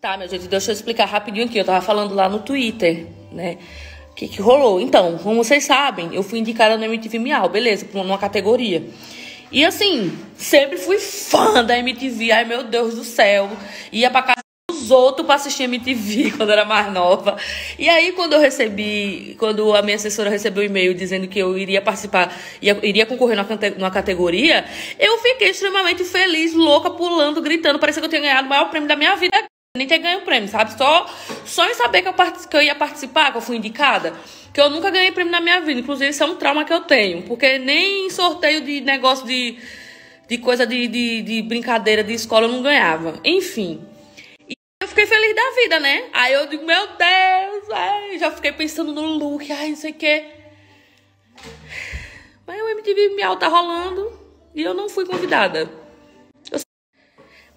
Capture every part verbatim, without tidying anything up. Tá, meu gente, deixa eu explicar rapidinho aqui. Eu tava falando lá no Twitter, né? O que que rolou? Então, como vocês sabem, eu fui indicada no M T V M I A W, beleza, numa categoria. E assim, sempre fui fã da M T V. Ai, meu Deus do céu. Ia pra casa dos outros pra assistir M T V quando era mais nova. E aí, quando eu recebi... Quando a minha assessora recebeu um e-mail dizendo que eu iria participar... Ia, iria concorrer numa, numa categoria, eu fiquei extremamente feliz, louca, pulando, gritando. Parecia que eu tinha ganhado o maior prêmio da minha vida. Nem ter ganho prêmio, sabe? Só, só em saber que eu, que eu ia participar, que eu fui indicada, que eu nunca ganhei prêmio na minha vida. Inclusive, isso é um trauma que eu tenho, porque nem sorteio de negócio de, de coisa de, de, de brincadeira de escola eu não ganhava. Enfim. E eu fiquei feliz da vida, né? Aí eu digo, meu Deus, ai, já fiquei pensando no look, ai, não sei o quê. Mas o M T V Miau tá rolando e eu não fui convidada.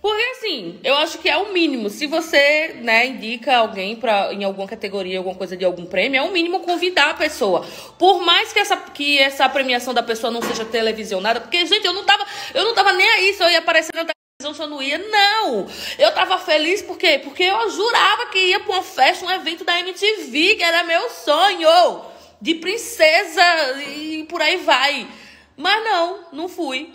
Porque assim, eu acho que é o mínimo. Se você, né, indica alguém pra, em alguma categoria, alguma coisa de algum prêmio, é o mínimo convidar a pessoa. Por mais que essa, que essa premiação da pessoa não seja televisionada, porque, gente, eu não tava, eu não tava nem aí se eu ia aparecer na televisão, se eu não ia. Não! Eu tava feliz por quê? Porque eu jurava que ia pra uma festa, um evento da M T V, que era meu sonho de princesa e por aí vai. Mas não, não fui.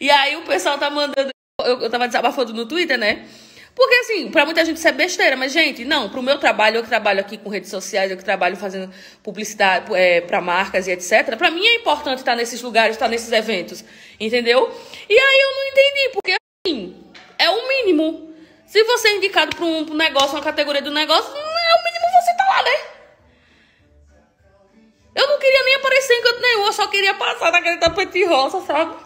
E aí o pessoal tá mandando... Eu, eu tava desabafando no Twitter, né? Porque, assim, pra muita gente isso é besteira. Mas, gente, não. Pro meu trabalho, eu que trabalho aqui com redes sociais, eu que trabalho fazendo publicidade é, pra marcas e etcétera. Pra mim é importante estar nesses lugares, estar nesses eventos. Entendeu? E aí eu não entendi. Porque, assim, é o mínimo. Se você é indicado pra um, pra um negócio, uma categoria do negócio, não é o mínimo você tá lá, né? Eu não queria nem aparecer em canto nenhum. Eu só queria passar naquele tapete rosa, sabe?